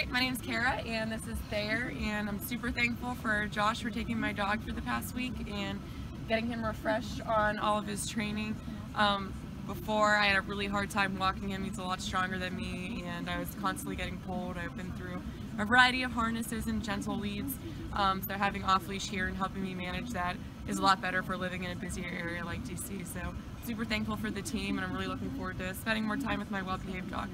Alright, my name is Kara and this is Thayer, and I'm super thankful for Josh for taking my dog for the past week and getting him refreshed on all of his training. Before, I had a really hard time walking him. He's a lot stronger than me and I was constantly getting pulled. I've been through a variety of harnesses and gentle leads, so having Off-Leash here and helping me manage that is a lot better for living in a busier area like D.C. So super thankful for the team, and I'm really looking forward to spending more time with my well-behaved dog.